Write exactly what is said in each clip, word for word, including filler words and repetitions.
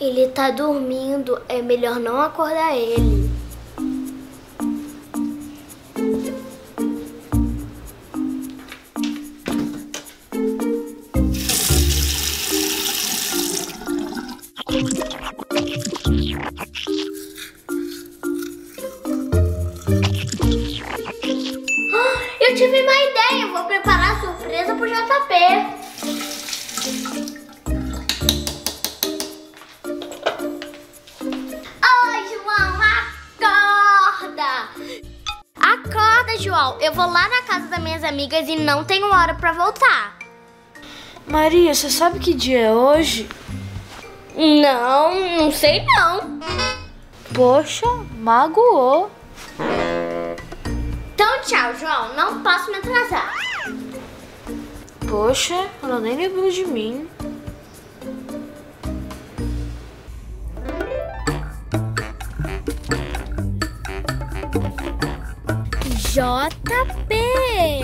Ele tá dormindo, é melhor não acordar ele. Eu tive uma ideia, eu vou preparar a surpresa pro J P. João, eu vou lá na casa das minhas amigas e não tenho hora pra voltar. Maria, você sabe que dia é hoje? Não, não sei não. Poxa, magoou. Então tchau, João, não posso me atrasar. Poxa, ela nem lembrou de mim. J P!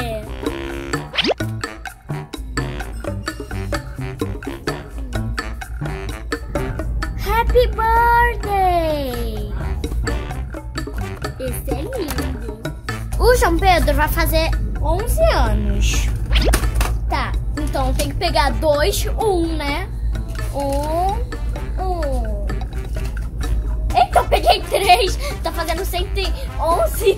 Happy birthday! Esse é lindo! O João Pedro vai fazer onze anos. Tá, então tem que pegar dois, um, né? Um, um. Eita, eu peguei três! Tá fazendo cento e onze.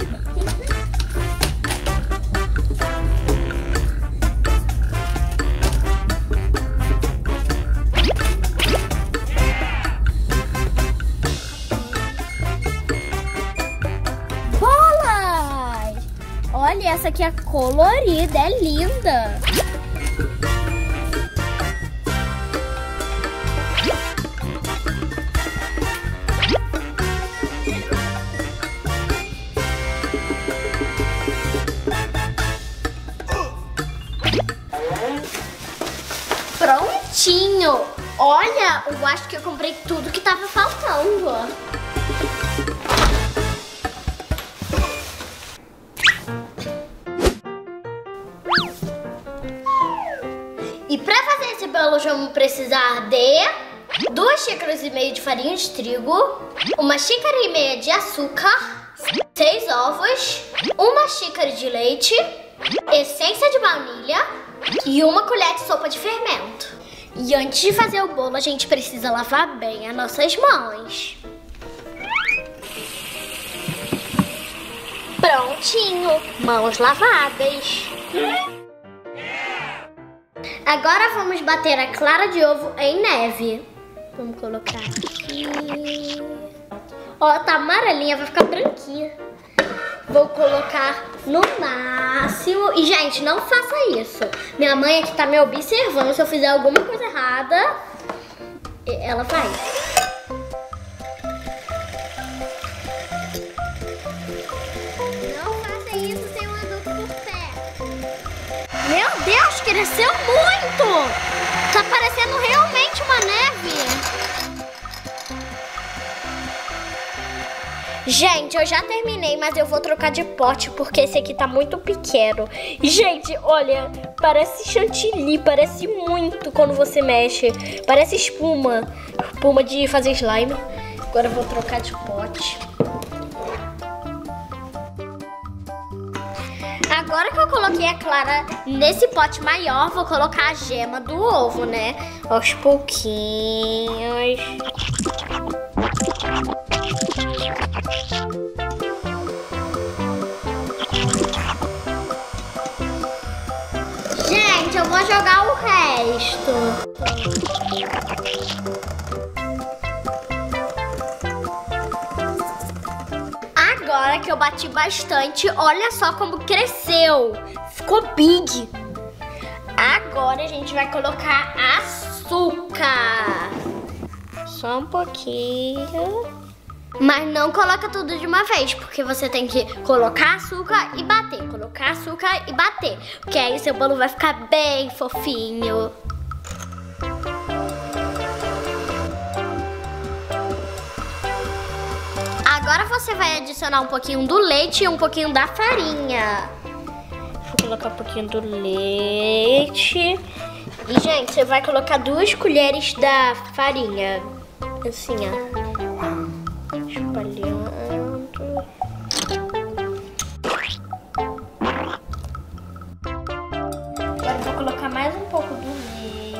Olha, essa aqui é colorida, é linda. Prontinho. Olha, eu acho que eu comprei tudo que tava faltando. E para fazer esse bolo, vamos precisar de duas xícaras e meia de farinha de trigo, uma xícara e meia de açúcar, seis ovos, uma xícara de leite, essência de baunilha e uma colher de sopa de fermento. E antes de fazer o bolo, a gente precisa lavar bem as nossas mãos. Prontinho, mãos lavadas. Agora vamos bater a clara de ovo em neve. Vamos colocar aqui. Ó, tá amarelinha, vai ficar branquinha. Vou colocar no máximo. E, gente, não faça isso. Minha mãe aqui tá me observando. Se eu fizer alguma coisa errada, ela vai. Não faça isso sem um adulto por perto. Meu Deus, cresceu muito! Tá parecendo realmente uma neve. Gente, eu já terminei, mas eu vou trocar de pote porque esse aqui tá muito pequeno. Gente, olha, parece chantilly, parece muito quando você mexe. Parece espuma, espuma de fazer slime. Agora eu vou trocar de pote. Agora que eu coloquei a clara nesse pote maior, vou colocar a gema do ovo, né? Aos pouquinhos. Gente, eu vou jogar o resto. Agora que eu bati bastante. Olha só como cresceu. Ficou big. Agora a gente vai colocar açúcar. Só um pouquinho. Mas não coloca tudo de uma vez, porque você tem que colocar açúcar e bater. Colocar açúcar e bater. Porque aí seu bolo vai ficar bem fofinho. Agora você vai adicionar um pouquinho do leite e um pouquinho da farinha. Vou colocar um pouquinho do leite. E, gente, você vai colocar duas colheres da farinha. Assim, ó. Espalhando. Agora vou colocar mais um pouco do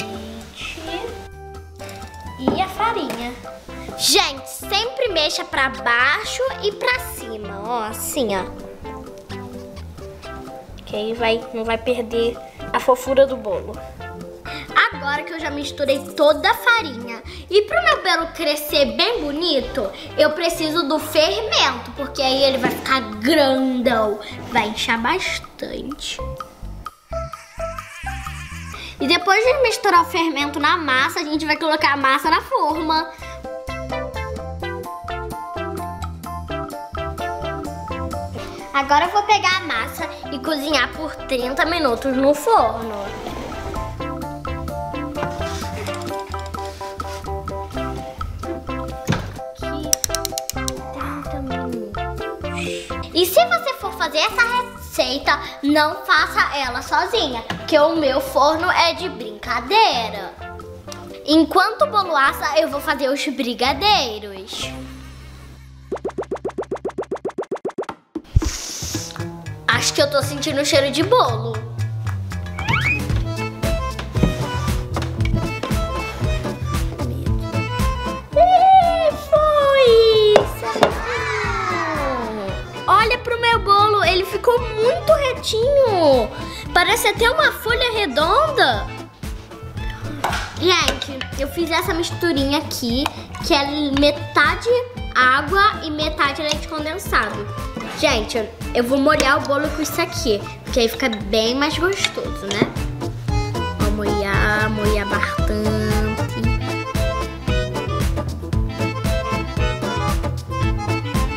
leite. E a farinha. Gente, sempre mexa pra baixo e pra cima, ó, assim, ó. Que aí vai, não vai perder a fofura do bolo. Agora que eu já misturei toda a farinha e pro meu bolo crescer bem bonito, eu preciso do fermento, porque aí ele vai ficar grandão, vai inchar bastante. E depois de misturar o fermento na massa, a gente vai colocar a massa na forma. Agora eu vou pegar a massa e cozinhar por trinta minutos no forno. E se você for fazer essa receita, não faça ela sozinha, porque o meu forno é de brincadeira. Enquanto o bolo assa, eu vou fazer os brigadeiros. Acho que eu tô sentindo o cheiro de bolo. E foi! Olha pro meu bolo, ele ficou muito retinho. Parece até uma folha redonda. Gente, eu fiz essa misturinha aqui, que é metade água e metade leite condensado. Gente, eu vou molhar o bolo com isso aqui, porque aí fica bem mais gostoso, né? Vou molhar, molhar bastante.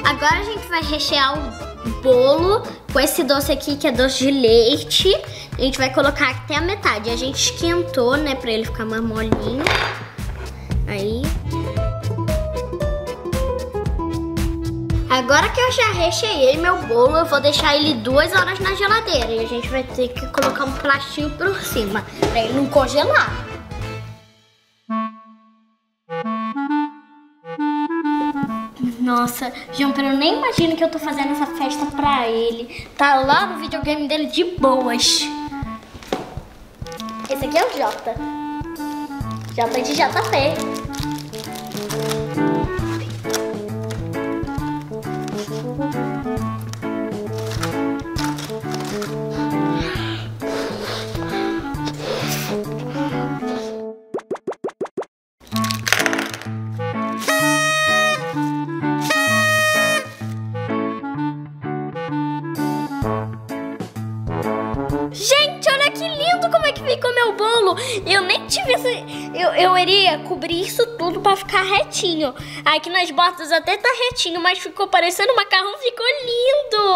Agora a gente vai rechear o bolo com esse doce aqui, que é doce de leite. A gente vai colocar até a metade. A gente esquentou, né, pra ele ficar mais molinho. Aí... Agora que eu já recheei meu bolo, eu vou deixar ele duas horas na geladeira. E a gente vai ter que colocar um plastinho por cima, pra ele não congelar. Nossa, João Pedro, eu nem imagino que eu tô fazendo essa festa pra ele. Tá lá no videogame dele de boas. Esse aqui é o Jota. Jota de J P. Eu nem tive essa... Eu, eu iria cobrir isso tudo pra ficar retinho. Aqui nas bordas até tá retinho, mas ficou parecendo um macarrão, ficou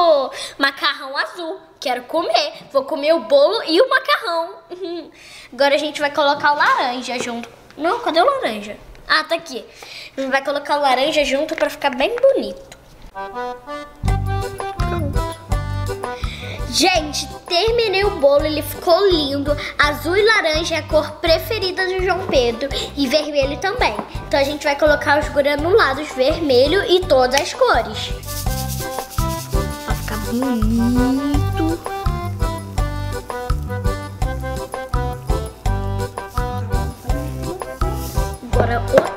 lindo. Macarrão azul, quero comer. Vou comer o bolo e o macarrão. Uhum. Agora a gente vai colocar o laranja junto. Não, cadê o laranja? Ah, tá aqui. A gente vai colocar o laranja junto pra ficar bem bonito. Gente, terminei o bolo, ele ficou lindo. Azul e laranja é a cor preferida do João Pedro e vermelho também. Então a gente vai colocar os granulados vermelho e todas as cores. Vai ficar bonito. Agora outra.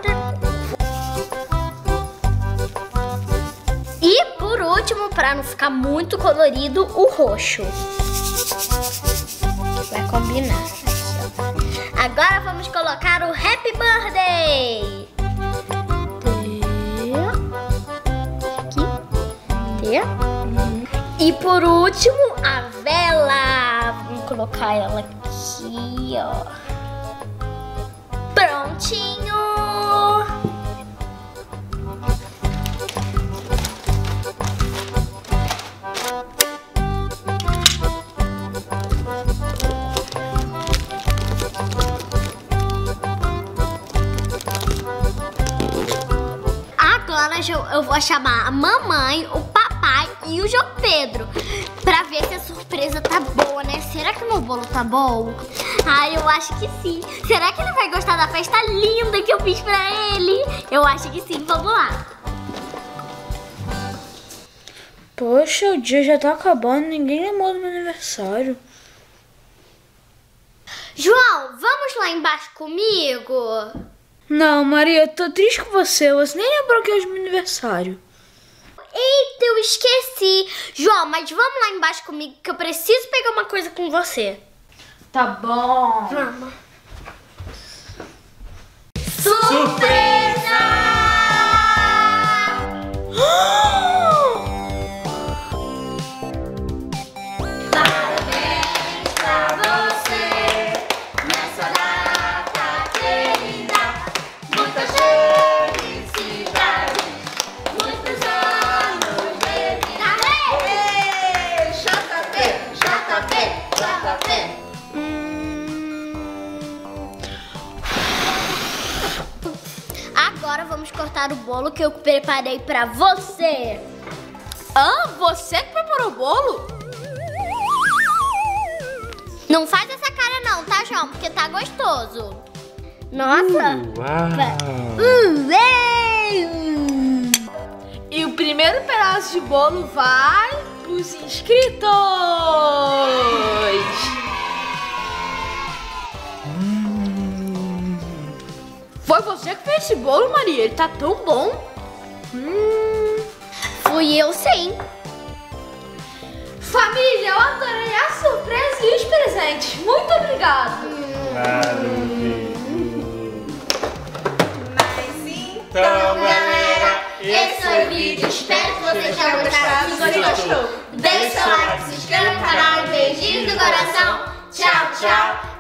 Último, para não ficar muito colorido, o roxo. Vai combinar. Agora vamos colocar o Happy Birthday. Aqui. E por último, a vela. Vamos colocar ela aqui, ó. Prontinho. Agora eu vou chamar a mamãe, o papai e o João Pedro pra ver se a surpresa tá boa, né? Será que o meu bolo tá bom? Ah, eu acho que sim. Será que ele vai gostar da festa linda que eu fiz pra ele? Eu acho que sim, vamos lá. Poxa, o dia já tá acabando, ninguém lembrou do meu aniversário. João, vamos lá embaixo comigo? Não, Maria, eu tô triste com você. Você nem lembrou que hoje é meu aniversário. Eita, eu esqueci. João, mas vamos lá embaixo comigo que eu preciso pegar uma coisa com você. Tá bom. Vamos. Surpresa! Parabéns pra você nessa data querida. Muita felicidade, muitos anos de vida. J P, J P, J P. Agora vamos cortar o bolo que eu preparei pra você. Ah, você que preparou o bolo? Não faz essa cara não, tá, João? Porque tá gostoso. Nossa. Uh, uau. E o primeiro pedaço de bolo vai pros inscritos. Foi você que fez esse bolo, Maria? Ele tá tão bom. Hum, fui eu sim. Família, eu adorei a surpresa e os presentes. Muito obrigado. Hum. Mas então, galera, esse foi o vídeo. Espero que vocês tenham gostado. Se gostou, deixa o like, se inscreva no canal. Beijinho do coração. Tchau, tchau.